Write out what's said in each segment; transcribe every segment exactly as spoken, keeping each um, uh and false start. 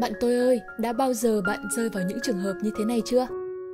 Bạn tôi ơi, đã bao giờ bạn rơi vào những trường hợp như thế này chưa?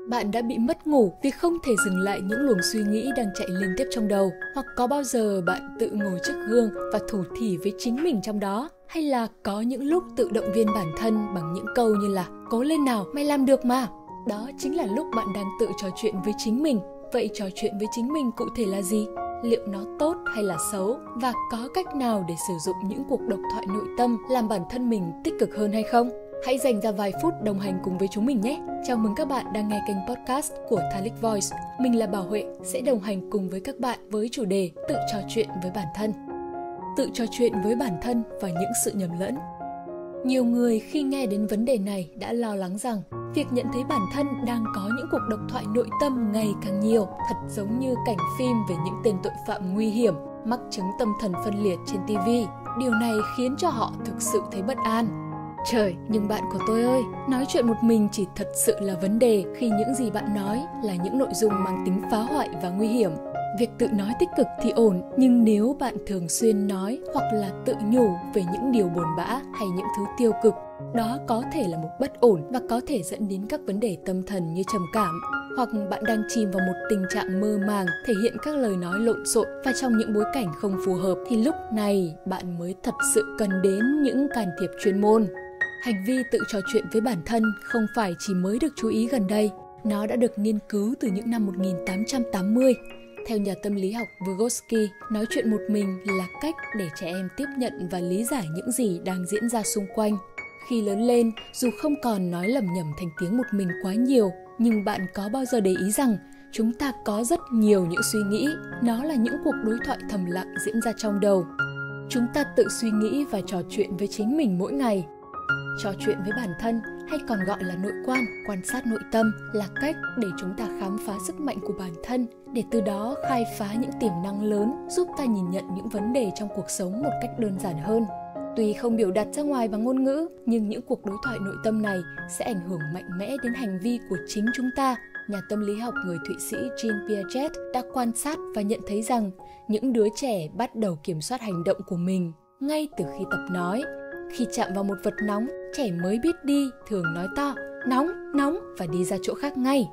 Bạn đã bị mất ngủ vì không thể dừng lại những luồng suy nghĩ đang chạy liên tiếp trong đầu. Hoặc có bao giờ bạn tự ngồi trước gương và thủ thỉ với chính mình trong đó? Hay là có những lúc tự động viên bản thân bằng những câu như là "Cố lên nào, mày làm được mà". Đó chính là lúc bạn đang tự trò chuyện với chính mình. Vậy trò chuyện với chính mình cụ thể là gì? Liệu nó tốt hay là xấu? Và có cách nào để sử dụng những cuộc độc thoại nội tâm làm bản thân mình tích cực hơn hay không? Hãy dành ra vài phút đồng hành cùng với chúng mình nhé! Chào mừng các bạn đang nghe kênh podcast của Thalic Voice. Mình là Bảo Huệ, sẽ đồng hành cùng với các bạn với chủ đề tự trò chuyện với bản thân. Tự trò chuyện với bản thân và những sự nhầm lẫn. Nhiều người khi nghe đến vấn đề này đã lo lắng rằng việc nhận thấy bản thân đang có những cuộc độc thoại nội tâm ngày càng nhiều, thật giống như cảnh phim về những tên tội phạm nguy hiểm, mắc chứng tâm thần phân liệt trên ti vi. Điều này khiến cho họ thực sự thấy bất an. Trời, nhưng bạn của tôi ơi, nói chuyện một mình chỉ thật sự là vấn đề khi những gì bạn nói là những nội dung mang tính phá hoại và nguy hiểm. Việc tự nói tích cực thì ổn, nhưng nếu bạn thường xuyên nói hoặc là tự nhủ về những điều buồn bã hay những thứ tiêu cực, đó có thể là một bất ổn và có thể dẫn đến các vấn đề tâm thần như trầm cảm. Hoặc bạn đang chìm vào một tình trạng mơ màng, thể hiện các lời nói lộn xộn và trong những bối cảnh không phù hợp, thì lúc này bạn mới thật sự cần đến những can thiệp chuyên môn. Hành vi tự trò chuyện với bản thân không phải chỉ mới được chú ý gần đây. Nó đã được nghiên cứu từ những năm một nghìn tám trăm tám mươi. Theo nhà tâm lý học Vygotsky, nói chuyện một mình là cách để trẻ em tiếp nhận và lý giải những gì đang diễn ra xung quanh. Khi lớn lên, dù không còn nói lẩm nhẩm thành tiếng một mình quá nhiều, nhưng bạn có bao giờ để ý rằng chúng ta có rất nhiều những suy nghĩ, nó là những cuộc đối thoại thầm lặng diễn ra trong đầu. Chúng ta tự suy nghĩ và trò chuyện với chính mình mỗi ngày. Trò chuyện với bản thân, hay còn gọi là nội quan, quan sát nội tâm, là cách để chúng ta khám phá sức mạnh của bản thân, để từ đó khai phá những tiềm năng lớn, giúp ta nhìn nhận những vấn đề trong cuộc sống một cách đơn giản hơn. Tuy không biểu đạt ra ngoài bằng ngôn ngữ, nhưng những cuộc đối thoại nội tâm này sẽ ảnh hưởng mạnh mẽ đến hành vi của chính chúng ta. Nhà tâm lý học người Thụy Sĩ Jean Piaget đã quan sát và nhận thấy rằng những đứa trẻ bắt đầu kiểm soát hành động của mình ngay từ khi tập nói. Khi chạm vào một vật nóng, trẻ mới biết đi thường nói to, nóng, nóng và đi ra chỗ khác ngay.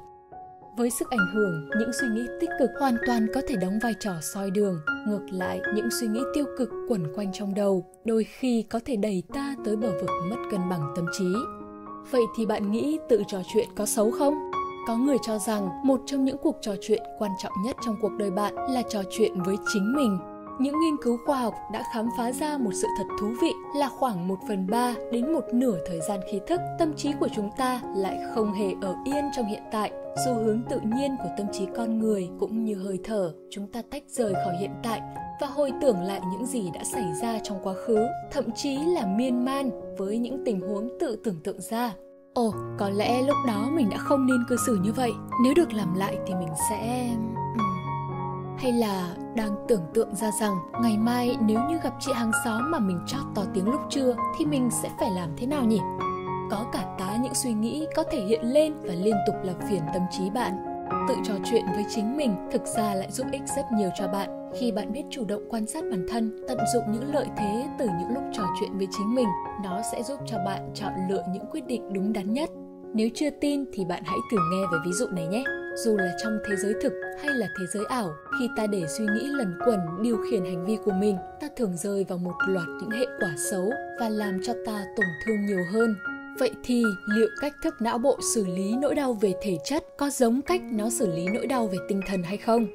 Với sức ảnh hưởng, những suy nghĩ tích cực hoàn toàn có thể đóng vai trò soi đường. Ngược lại, những suy nghĩ tiêu cực quẩn quanh trong đầu, đôi khi có thể đẩy ta tới bờ vực mất cân bằng tâm trí. Vậy thì bạn nghĩ tự trò chuyện có xấu không? Có người cho rằng một trong những cuộc trò chuyện quan trọng nhất trong cuộc đời bạn là trò chuyện với chính mình. Những nghiên cứu khoa học đã khám phá ra một sự thật thú vị là khoảng một phần ba đến một nửa thời gian khi thức, tâm trí của chúng ta lại không hề ở yên trong hiện tại. Xu hướng tự nhiên của tâm trí con người cũng như hơi thở, chúng ta tách rời khỏi hiện tại và hồi tưởng lại những gì đã xảy ra trong quá khứ, thậm chí là miên man với những tình huống tự tưởng tượng ra. Ồ, có lẽ lúc đó mình đã không nên cư xử như vậy, nếu được làm lại thì mình sẽ... Hay là đang tưởng tượng ra rằng ngày mai nếu như gặp chị hàng xóm mà mình chót to tiếng lúc trưa thì mình sẽ phải làm thế nào nhỉ? Có cả tá những suy nghĩ có thể hiện lên và liên tục làm phiền tâm trí bạn. Tự trò chuyện với chính mình thực ra lại giúp ích rất nhiều cho bạn. Khi bạn biết chủ động quan sát bản thân, tận dụng những lợi thế từ những lúc trò chuyện với chính mình, nó sẽ giúp cho bạn chọn lựa những quyết định đúng đắn nhất. Nếu chưa tin thì bạn hãy thử nghe về ví dụ này nhé. Dù là trong thế giới thực hay là thế giới ảo, khi ta để suy nghĩ lẩn quẩn điều khiển hành vi của mình, ta thường rơi vào một loạt những hệ quả xấu và làm cho ta tổn thương nhiều hơn. Vậy thì liệu cách thức não bộ xử lý nỗi đau về thể chất có giống cách nó xử lý nỗi đau về tinh thần hay không?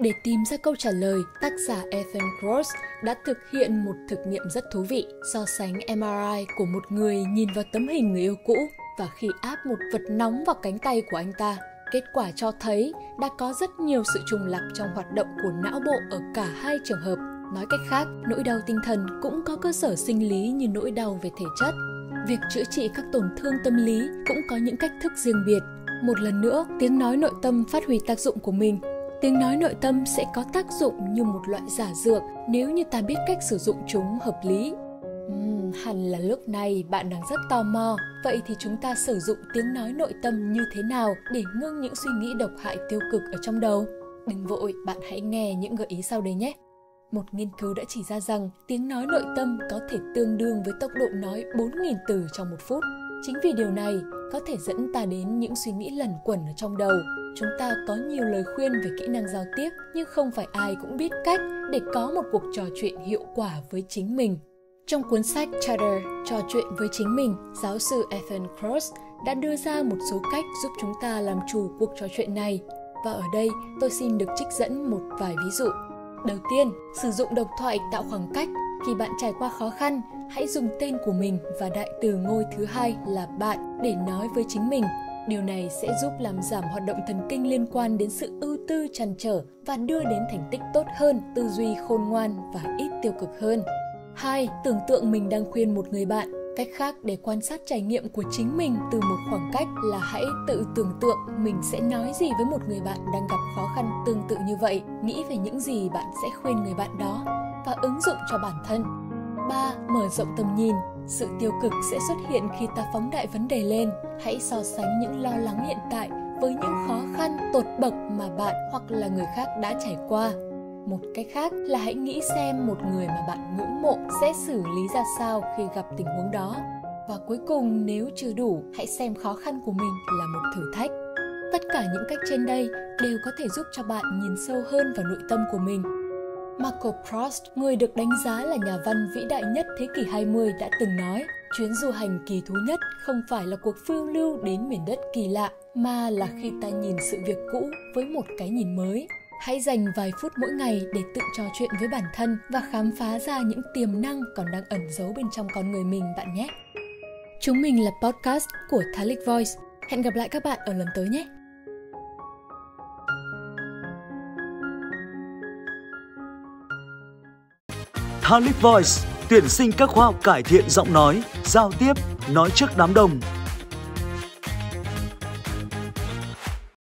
Để tìm ra câu trả lời, tác giả Ethan Cross đã thực hiện một thực nghiệm rất thú vị, so sánh em a rờ i của một người nhìn vào tấm hình người yêu cũ và khi áp một vật nóng vào cánh tay của anh ta. Kết quả cho thấy đã có rất nhiều sự trùng lặp trong hoạt động của não bộ ở cả hai trường hợp. Nói cách khác, nỗi đau tinh thần cũng có cơ sở sinh lý như nỗi đau về thể chất. Việc chữa trị các tổn thương tâm lý cũng có những cách thức riêng biệt. Một lần nữa, tiếng nói nội tâm phát huy tác dụng của mình. Tiếng nói nội tâm sẽ có tác dụng như một loại giả dược nếu như ta biết cách sử dụng chúng hợp lý. Uhm, hẳn là lúc này bạn đang rất tò mò. Vậy thì chúng ta sử dụng tiếng nói nội tâm như thế nào để ngưng những suy nghĩ độc hại tiêu cực ở trong đầu? Đừng vội, bạn hãy nghe những gợi ý sau đây nhé. Một nghiên cứu đã chỉ ra rằng tiếng nói nội tâm có thể tương đương với tốc độ nói bốn nghìn từ trong một phút. Chính vì điều này có thể dẫn ta đến những suy nghĩ lẩn quẩn ở trong đầu. Chúng ta có nhiều lời khuyên về kỹ năng giao tiếp, nhưng không phải ai cũng biết cách để có một cuộc trò chuyện hiệu quả với chính mình. Trong cuốn sách Chatter, trò chuyện với chính mình, giáo sư Ethan Cross đã đưa ra một số cách giúp chúng ta làm chủ cuộc trò chuyện này. Và ở đây tôi xin được trích dẫn một vài ví dụ. Đầu tiên, sử dụng độc thoại tạo khoảng cách. Khi bạn trải qua khó khăn, hãy dùng tên của mình và đại từ ngôi thứ hai là bạn để nói với chính mình. Điều này sẽ giúp làm giảm hoạt động thần kinh liên quan đến sự ưu tư trăn trở và đưa đến thành tích tốt hơn, tư duy khôn ngoan và ít tiêu cực hơn. hai. Tưởng tượng mình đang khuyên một người bạn. Cách khác để quan sát trải nghiệm của chính mình từ một khoảng cách là hãy tự tưởng tượng mình sẽ nói gì với một người bạn đang gặp khó khăn tương tự như vậy, nghĩ về những gì bạn sẽ khuyên người bạn đó và ứng dụng cho bản thân. ba. Mở rộng tầm nhìn. Sự tiêu cực sẽ xuất hiện khi ta phóng đại vấn đề lên. Hãy so sánh những lo lắng hiện tại với những khó khăn tột bậc mà bạn hoặc là người khác đã trải qua. Một cách khác là hãy nghĩ xem một người mà bạn ngưỡng mộ sẽ xử lý ra sao khi gặp tình huống đó. Và cuối cùng, nếu chưa đủ, hãy xem khó khăn của mình là một thử thách. Tất cả những cách trên đây đều có thể giúp cho bạn nhìn sâu hơn vào nội tâm của mình. Marcel Proust, người được đánh giá là nhà văn vĩ đại nhất thế kỷ hai mươi, đã từng nói: chuyến du hành kỳ thú nhất không phải là cuộc phiêu lưu đến miền đất kỳ lạ, mà là khi ta nhìn sự việc cũ với một cái nhìn mới. Hãy dành vài phút mỗi ngày để tự trò chuyện với bản thân và khám phá ra những tiềm năng còn đang ẩn giấu bên trong con người mình bạn nhé. Chúng mình là podcast của Thalic Voice. Hẹn gặp lại các bạn ở lần tới nhé. Thalic Voice tuyển sinh các khóa học cải thiện giọng nói, giao tiếp, nói trước đám đông.